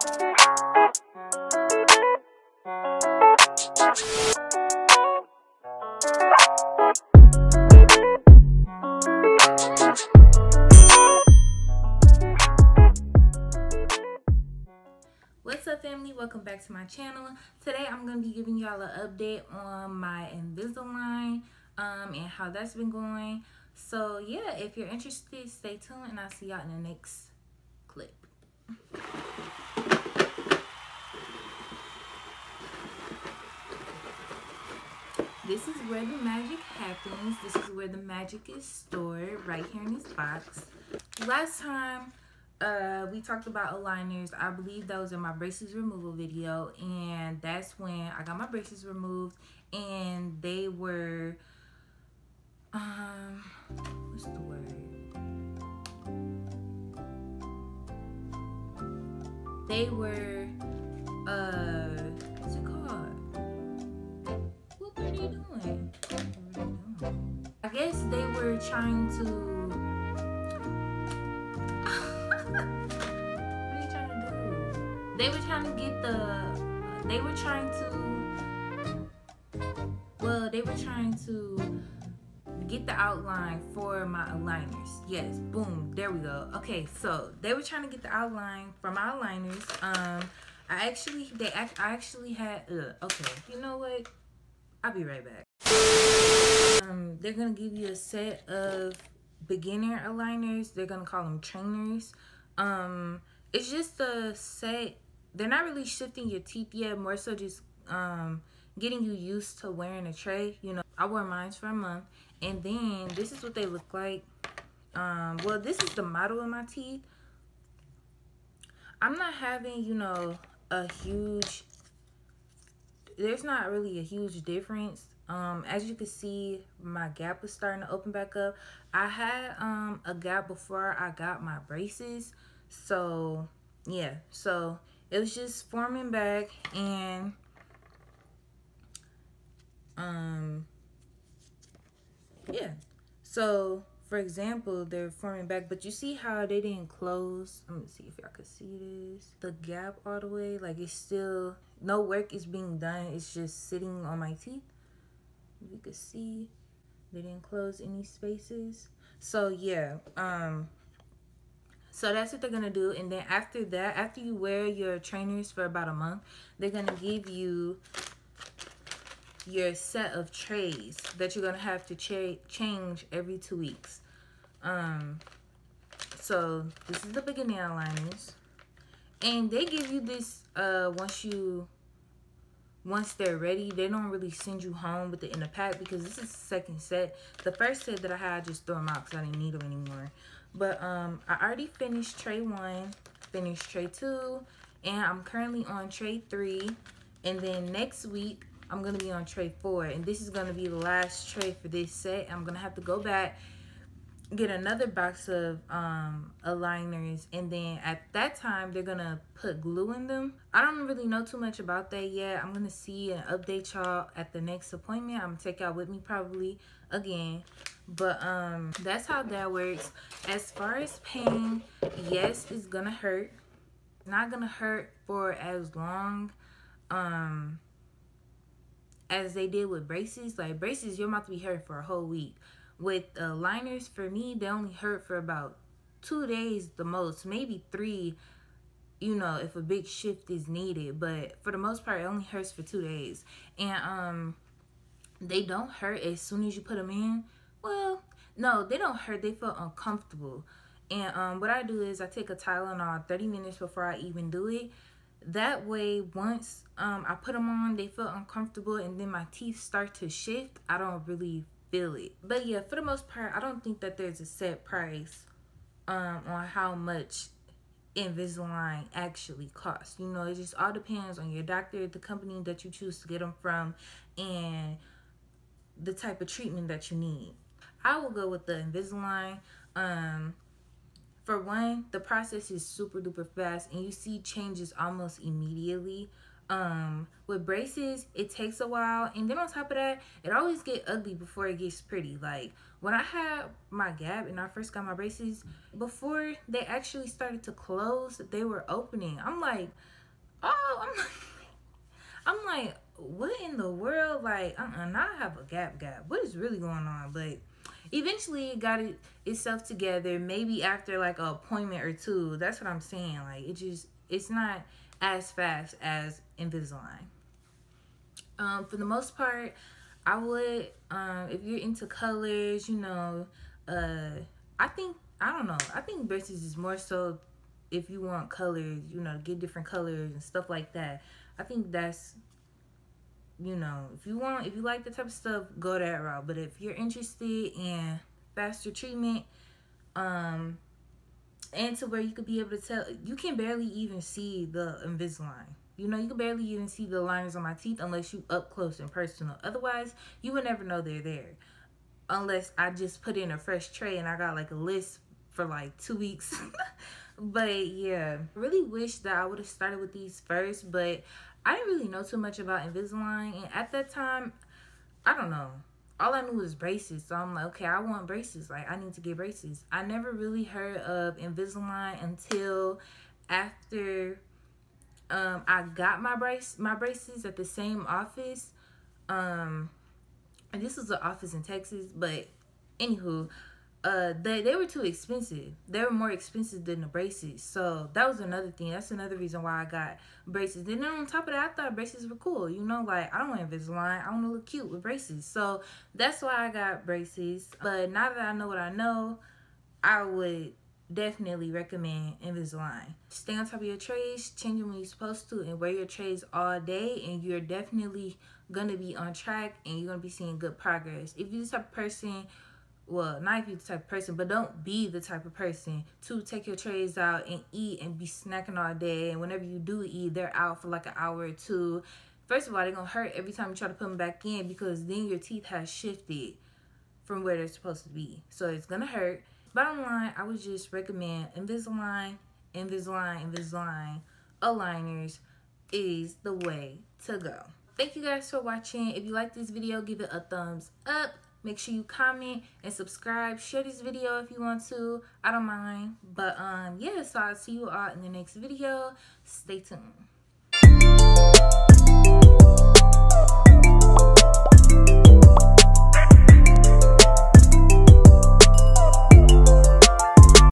What's up, family? Welcome back to my channel. Today I'm going to be giving y'all an update on my Invisalign and how that's been going. So yeah, if you're interested, stay tuned and I'll see y'all in the next clip. This is where the magic happens. This is where the magic is stored, right here in this box. Last time we talked about aligners. I believe that was in my braces removal video, and that's when I got my braces removed, and they were what's the word? They were what's it called? What were they doing? I guess they were trying to get the outline for my aligners. Yes, boom, there we go. Okay, so they were trying to get the outline for my aligners. Okay, you know what? I'll be right back. They're gonna give you a set of beginner aligners. They're gonna call them trainers. It's just a set. They're not really shifting your teeth yet, more so just getting you used to wearing a tray. You know, I wore mine for a month, and then this is what they look like. Well, this is the model of my teeth. I'm not having, you know, there's not really a huge difference. As you can see, my gap is starting to open back up. I had a gap before I got my braces, so yeah, so it was just forming back. And yeah, so for example, they're forming back, but you see how they didn't close. Let me see if y'all could see this, the gap all the way. Like, it's still, no work is being done, it's just sitting on my teeth. You could see they didn't close any spaces. So yeah, so that's what they're gonna do. And then after that, after you wear your trainers for about a month, they're gonna give you your set of trays that you're gonna have to change every 2 weeks. So this is the beginning aligners, and they give you this once they're ready. They don't really send you home with it in a pack, because this is the second set. The first set that I had, I just threw them out because I didn't need them anymore. But I already finished tray 1, finished tray 2, and I'm currently on tray 3. And then next week I'm gonna be on tray 4, and this is gonna be the last tray for this set. I'm gonna have to go back, get another box of aligners, and then at that time they're gonna put glue in them. I don't really know too much about that yet. I'm gonna see and update y'all at the next appointment. I'm gonna take y'all with me probably again. But that's how that works. As far as pain, yes, it's gonna hurt. Not gonna hurt for as long as they did with braces. Like braces, you're about to be hurt for a whole week. With aligners, for me, they only hurt for about 2 days the most, maybe 3, you know, if a big shift is needed. But for the most part, it only hurts for 2 days. And they don't hurt as soon as you put them in. Well, no, they don't hurt. They feel uncomfortable. And what I do is I take a Tylenol 30 minutes before I even do it. That way, once I put them on, they feel uncomfortable, and then my teeth start to shift. I don't really feel it. But yeah, for the most part, I don't think that there's a set price on how much Invisalign actually costs. You know, it just all depends on your doctor, the company that you choose to get them from, and the type of treatment that you need. I will go with the Invisalign. For one, the process is super duper fast, and you see changes almost immediately. With braces, it takes a while, and then on top of that, it always get ugly before it gets pretty. Like when I had my gap and I first got my braces, before they actually started to close, they were opening. I'm like, oh, I'm like, what in the world? Like, now I have a gap. What is really going on? Like, eventually it got itself together, maybe after like an appointment or two. That's what I'm saying. Like, it's not as fast as Invisalign. For the most part, I would, if you're into colors, I think braces is more so if you want colors, get different colors and stuff like that. I think that's, if you like that type of stuff, go that route. But if you're interested in faster treatment, and to where you could be able to tell, you can barely even see the Invisalign. You can barely even see the liners on my teeth unless you up close and personal. Otherwise, you would never know they're there. Unless I just put in a fresh tray and I got like a list for like 2 weeks. But yeah, I really wish that I would have started with these first, but I didn't really know too much about Invisalign. And at that time, I don't know. All I knew was braces, so I'm like, okay, I want braces. Like, I need to get braces. I never really heard of Invisalign until after I got my braces at the same office. And this was an office in Texas, but anywho, they were too expensive. They were more expensive than the braces, so that was another thing. That's another reason why I got braces. And then on top of that, I thought braces were cool. Like, I don't want Invisalign. I want to look cute with braces, so that's why I got braces. But now that I know what I know, I would definitely recommend Invisalign. Stay on top of your trays, change them when you're supposed to, and wear your trays all day, and you're definitely gonna be on track, and you're gonna be seeing good progress. If you're the type of person, well, not if you're the type of person, but don't be the type of person to take your trays out and eat and be snacking all day. And whenever you do eat, they're out for like an hour or two. First of all, they're going to hurt every time you try to put them back in, because then your teeth have shifted from where they're supposed to be. So it's going to hurt. Bottom line, I would just recommend Invisalign. Aligners is the way to go. Thank you guys for watching. If you like this video, give it a thumbs up. Make sure you comment and subscribe. Share this video if you want to. I don't mind. But yeah, so I'll see you all in the next video. Stay tuned.